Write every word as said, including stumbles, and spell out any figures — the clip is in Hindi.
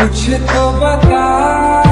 कुछ तो बता।